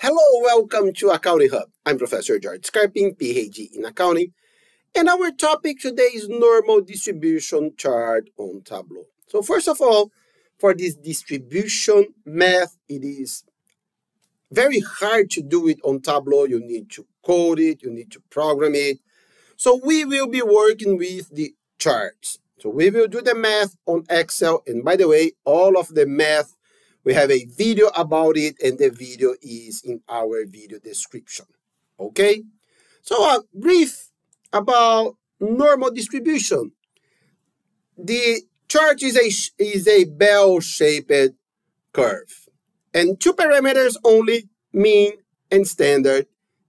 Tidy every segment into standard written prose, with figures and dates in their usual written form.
Hello, welcome to Accounting Hub. I'm Professor George Scarping, PhD in accounting, and our topic today is normal distribution chart on Tableau. So first of all, for this distribution math, it is very hard to do it on Tableau. You need to code it, you need to program it. So we will be working with the charts. So we will do the math on Excel, and by the way, all of the math, we have a video about it, and the video is in our video description. Okay? So a brief about normal distribution. The chart is a bell-shaped curve, and two parameters only, mean and standard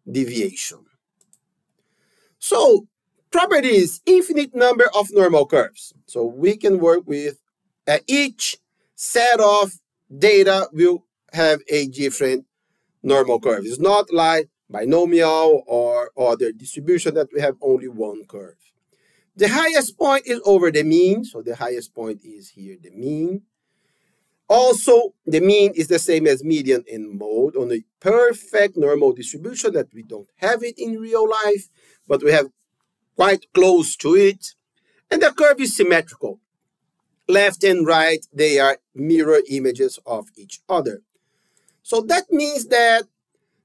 deviation. So property is infinite number of normal curves. So we can work with each set of data will have a different normal curve. It's not like binomial or other distribution that we have only one curve. The highest point is over the mean. So the highest point is here, the mean. Also, the mean is the same as median and mode on a perfect normal distribution that we don't have it in real life, but we have quite close to it. And the curve is symmetrical. Left and right, they are mirror images of each other. So that means that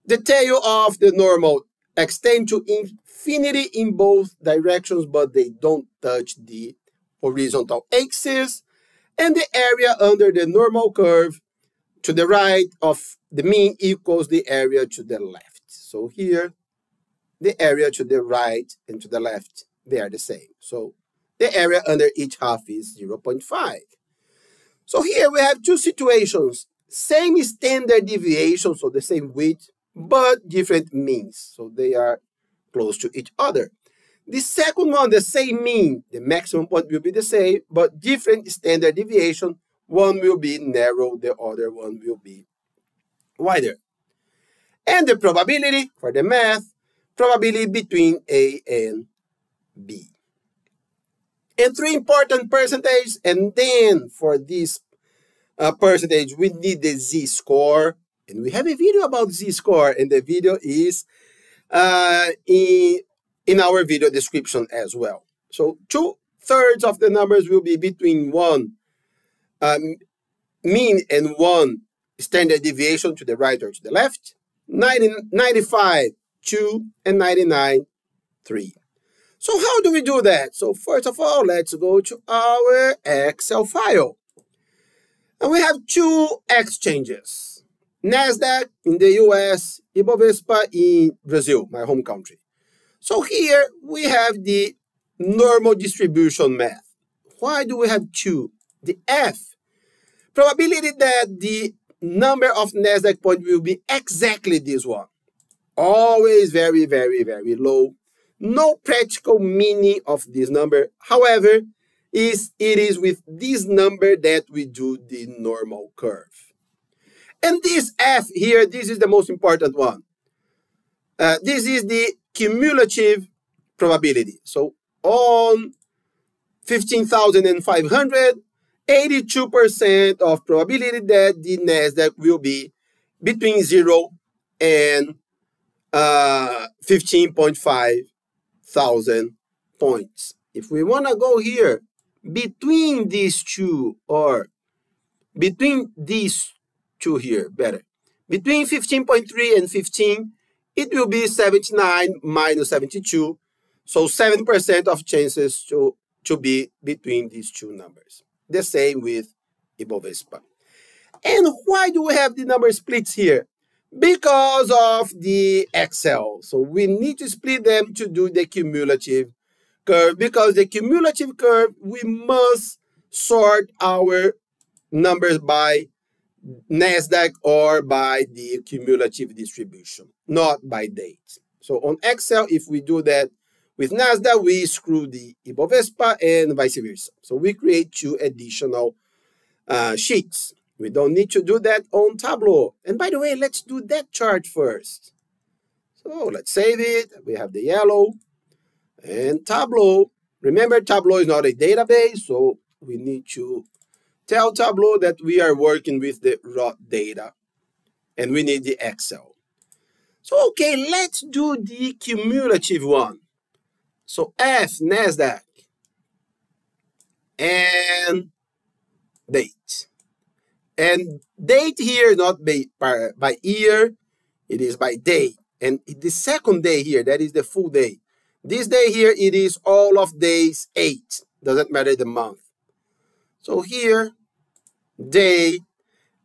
the tail of the normal extend to infinity in both directions, but they don't touch the horizontal axis. And the area under the normal curve to the right of the mean equals the area to the left. So here, the area to the right and to the left, they are the same. So the area under each half is 0.5. So here we have two situations, same standard deviation, so the same width, but different means. So they are close to each other. The second one, the same mean, the maximum point will be the same, but different standard deviation. One will be narrow, the other one will be wider. And the probability for the math, probability between A and B. And three important percentages, and then for this percentage, we need the z-score, and we have a video about z-score, and the video is in our video description as well. So 2/3 of the numbers will be between one mean and one standard deviation to the right or to the left, 95, 2, and 99, 3. So how do we do that? So first of all, let's go to our Excel file. And we have two exchanges, NASDAQ in the US, Ibovespa in Brazil, my home country. So here we have the normal distribution math. Why do we have two? The F, probability that the number of NASDAQ points will be exactly this one. Always very, very, very low. No practical meaning of this number. However, it is with this number that we do the normal curve. And this F here, this is the most important one. This is the cumulative probability. So on 15,500, 82% of probability that the NASDAQ will be between 0 and 15,500 points. If we want to go here between these two, or between these two here, better, between 15.3 and 15, it will be 79 minus 72. So 7% of chances to be between these two numbers. The same with Ibovespa. And why do we have the number splits here? Because of the Excel. So we need to split them to do the cumulative curve, because the cumulative curve, we must sort our numbers by NASDAQ or by the cumulative distribution, not by date. So on Excel, if we do that with NASDAQ, we screw the Ibovespa and vice versa. So we create two additional sheets. We don't need to do that on Tableau. And by the way, let's do that chart first. So let's save it. We have the yellow and Tableau. Remember, Tableau is not a database, so we need to tell Tableau that we are working with the raw data and we need the Excel. So, okay, let's do the cumulative one. So F, NASDAQ, and date. And date here, not by year, it is by day. And the second day here, that is the full day. This day here, it is all of days 8. Doesn't matter the month. So here, day,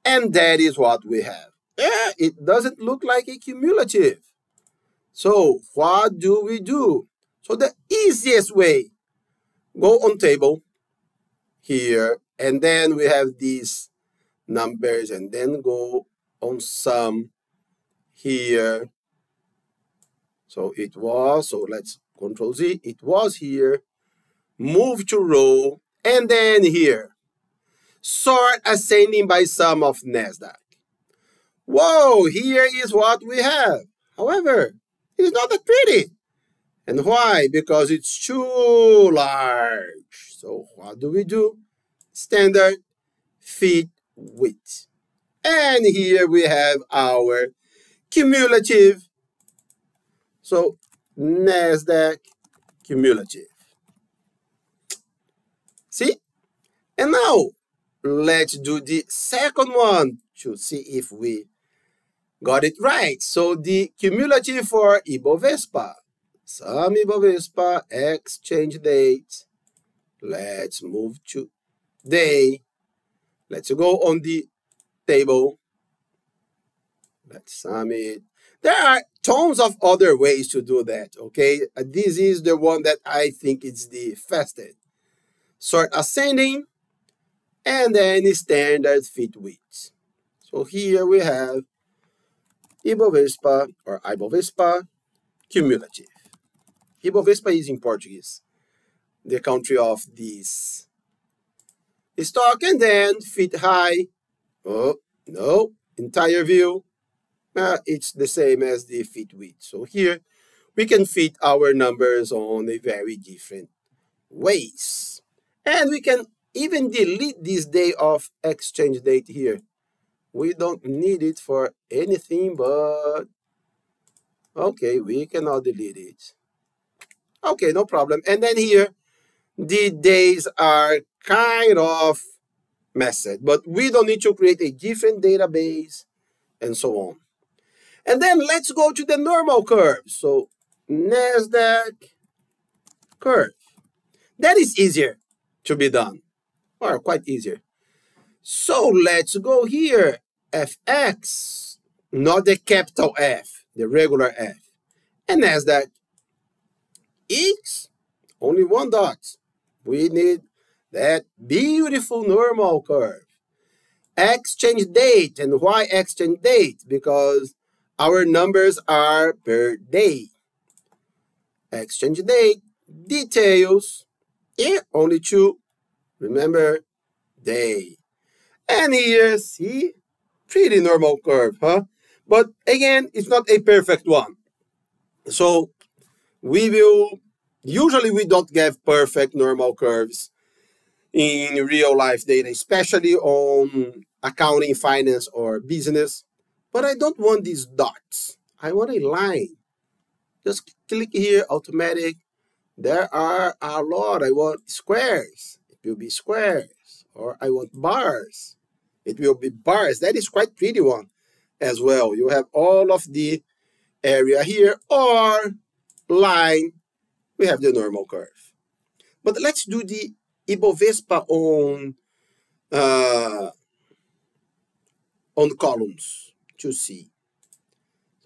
and that is what we have. Yeah, it doesn't look like a cumulative. So what do we do? So the easiest way, go on table here, and then we have these numbers, and then go on sum here. So it was, so let's Control Z, it was here, move to row, and then here, sort ascending by sum of NASDAQ. Whoa, here is what we have. However, it's not that pretty. And why? Because it's too large. So what do? Standard feet width. And here we have our cumulative. So NASDAQ cumulative. See? And now let's do the second one to see if we got it right. So the cumulative for Ibovespa. Sum Ibovespa, exchange date. Let's move to day. Let's go on the table. Let's sum it. There are tons of other ways to do that, okay? This is the one that I think is the fastest. Sort ascending, and then standard fit width. So here we have Ibovespa, or Ibovespa cumulative. Ibovespa is in Portuguese, the country of this stock, and then fit high. Oh, no, entire view. It's the same as the fit width. So here we can fit our numbers on a very different ways. And we can even delete this day of exchange date here. We don't need it for anything, but okay, we cannot delete it. Okay, no problem. And then here, the days are kind of messed, but we don't need to create a different database and so on. And then let's go to the normal curve. So NASDAQ curve. That is easier to be done, or quite easier. So let's go here, FX, not the capital F, the regular F. And NASDAQ, X, only one dot. We need that beautiful normal curve. Exchange date, and why exchange date? Because our numbers are per day. Exchange date, details, yeah, only 2, remember, day. And here, see, pretty normal curve, huh? But again, it's not a perfect one. So we will, usually we don't get perfect normal curves in real life data, especially on accounting, finance, or business. But I don't want these dots. I want a line. Just click here, automatic. There are a lot. I want squares. It will be squares. Or I want bars. It will be bars. That is quite pretty one as well. You have all of the area here. Or line. We have the normal curve. But let's do the Ibovespa on columns to see.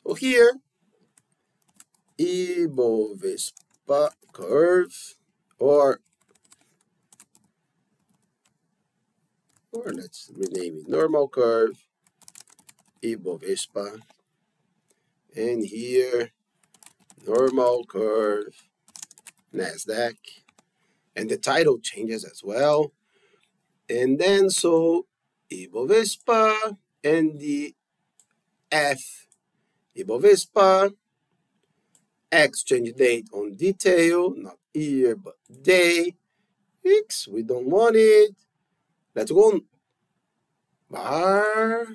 So here, Ibovespa curve, or let's rename it, normal curve, Ibovespa, and here, normal curve, NASDAQ, and the title changes as well, and then so, Ibovespa, and the F, Ibovespa, exchange date on detail, not year, but day, X, we don't want it, let's go on, bar,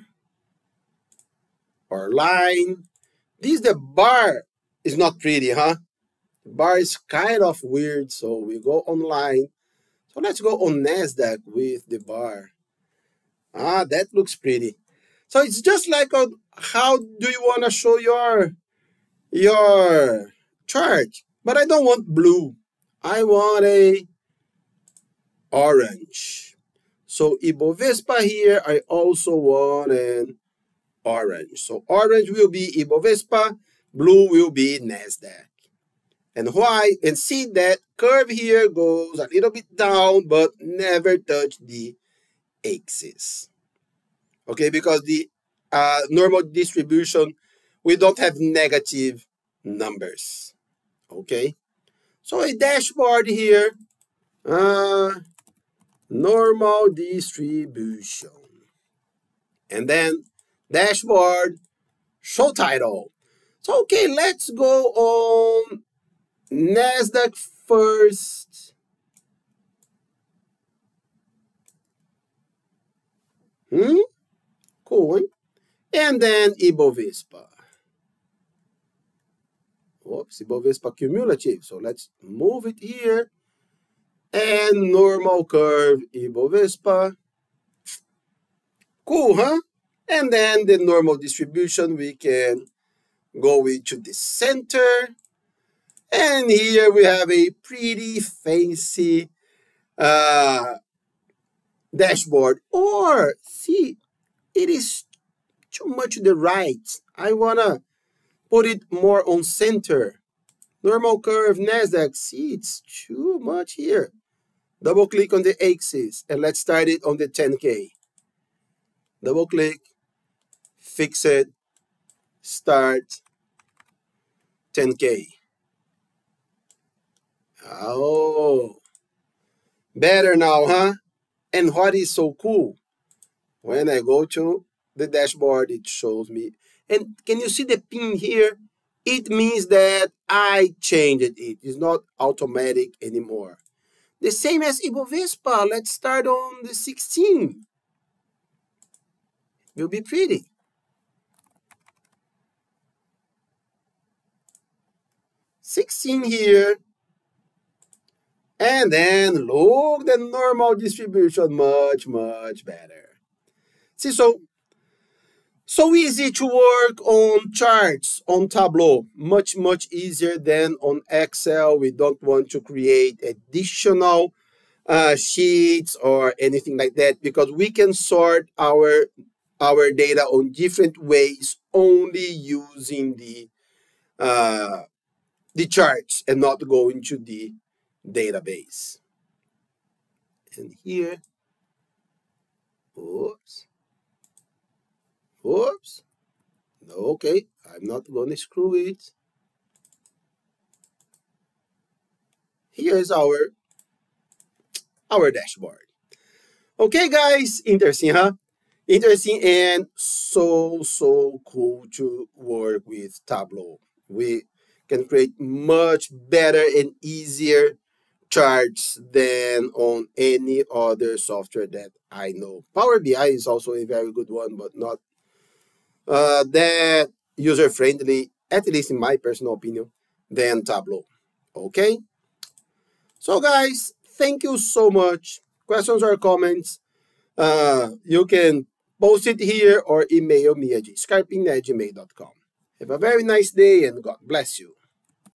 or line, This, the bar is not pretty, huh? The bar is kind of weird, so we go online. So let's go on NASDAQ with the bar. Ah, that looks pretty. So it's just like a, how do you want to show your chart? But I don't want blue. I want a orange. So Ibovespa here, I also want an orange. So orange will be Ibovespa, blue will be NASDAQ. And why? And see that curve here goes a little bit down, but never touch the axis. Okay, because the normal distribution, we don't have negative numbers. Okay, so a dashboard here, normal distribution. And then dashboard, show title. So, okay, let's go on NASDAQ first. Cool. And then Ibovespa. Oops, Ibovespa cumulative. So let's move it here. And normal curve, Ibovespa. Cool, huh? And then the normal distribution, we can go into the center. And here we have a pretty fancy dashboard. Or, see, it is too much to the right. I want to put it more on center. Normal curve, NASDAQ. See, it's too much here. Double click on the axis, and let's start it on the 10K. Double click, fix it, start, 10K. Oh, better now, huh? And what is so cool? When I go to the dashboard, it shows me. And can you see the pin here? It means that I changed it. It's not automatic anymore. The same as Ibovespa. Let's start on the 16. It will be pretty. Here. And then look, the normal distribution, much, much better. See, so easy to work on charts, on Tableau, much, much easier than on Excel. We don't want to create additional sheets or anything like that, because we can sort our data on different ways only using the charts and not going to the database. And here, oops, okay, I'm not going to screw it. Here is our dashboard. Okay, guys, interesting, huh? Interesting and so cool to work with Tableau. We can create much better and easier charts than on any other software that I know. Power BI is also a very good one, but not that user-friendly, at least in my personal opinion, than Tableau. Okay? So, guys, thank you so much. Questions or comments, you can post it here or email me at gscarping@gmail.com. Have a very nice day and God bless you.